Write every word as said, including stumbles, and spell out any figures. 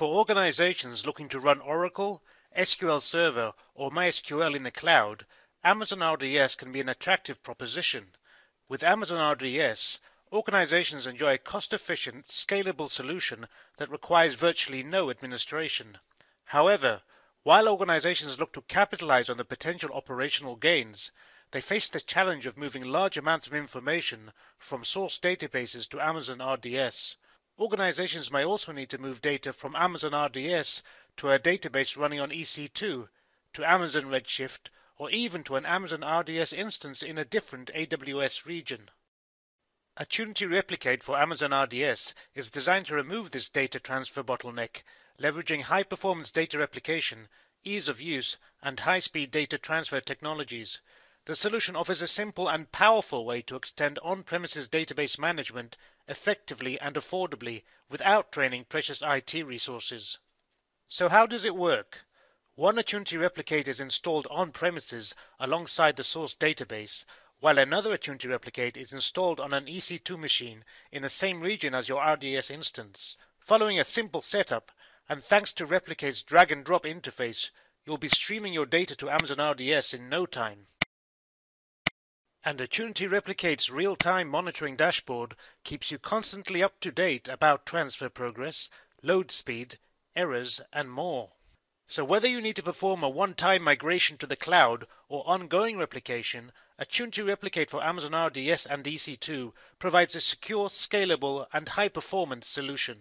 For organizations looking to run Oracle, S Q L Server, or MySQL in the cloud, Amazon R D S can be an attractive proposition. With Amazon R D S, organizations enjoy a cost-efficient, scalable solution that requires virtually no administration. However, while organizations look to capitalize on the potential operational gains, they face the challenge of moving large amounts of information from source databases to Amazon R D S. Organizations may also need to move data from Amazon R D S to a database running on E C two, to Amazon Redshift, or even to an Amazon R D S instance in a different A W S region. Attunity Replicate for Amazon R D S is designed to remove this data transfer bottleneck, leveraging high-performance data replication, ease of use, and high-speed data transfer technologies. The solution offers a simple and powerful way to extend on-premises database management effectively and affordably without draining precious I T resources. So how does it work? One Attunity Replicate is installed on-premises alongside the source database, while another Attunity Replicate is installed on an E C two machine in the same region as your R D S instance. Following a simple setup, and thanks to Replicate's drag-and-drop interface, you'll be streaming your data to Amazon R D S in no time. And Attunity Replicate's real-time monitoring dashboard keeps you constantly up to date about transfer progress, load speed, errors, and more. So whether you need to perform a one-time migration to the cloud or ongoing replication, Attunity Replicate for Amazon R D S and E C two provides a secure, scalable, and high-performance solution.